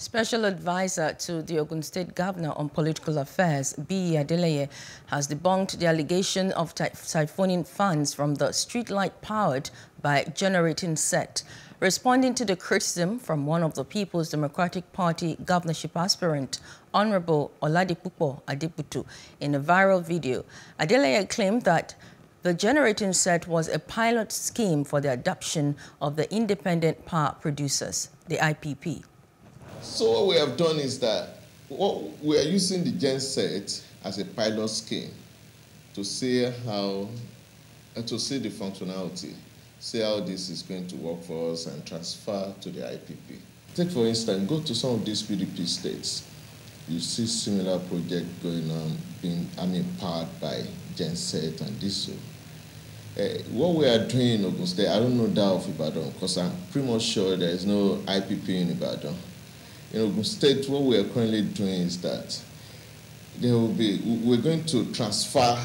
Special advisor to the Ogun State Governor on Political Affairs, Biyi Adeleye, has debunked the allegation of siphoning funds from the streetlight powered by generating set. Responding to the criticism from one of the People's Democratic Party governorship aspirant, Honorable Oladipupo Adebutu, in a viral video, Adeleye claimed that the generating set was a pilot scheme for the adoption of the Independent Power Producers, the IPP. So what we have done is that we are using the genset as a pilot scheme to see how, and to see the functionality, see how this is going to work for us and transfer to the IPP. Take for instance, go to some of these PDP states, you see similar projects going on, powered by genset and diesel. What we are doing in Ogun State, I don't know that of Ibadan, because I'm pretty much sure there is no IPP in Ibadan. In Ogun State, what we are currently doing is that we're going to transfer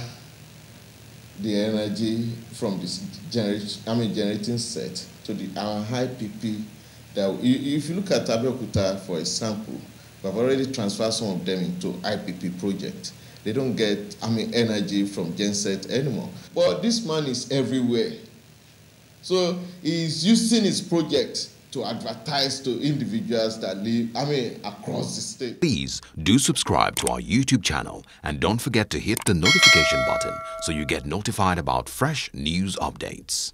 the energy from this generating set to our IPP. If you look at Abu Kuta, for example, we've already transferred some of them into IPP project. They don't get energy from genset anymore. But this man is everywhere, so he's using his project to advertise to individuals that live, across the state. Please do subscribe to our YouTube channel and don't forget to hit the notification button so you get notified about fresh news updates.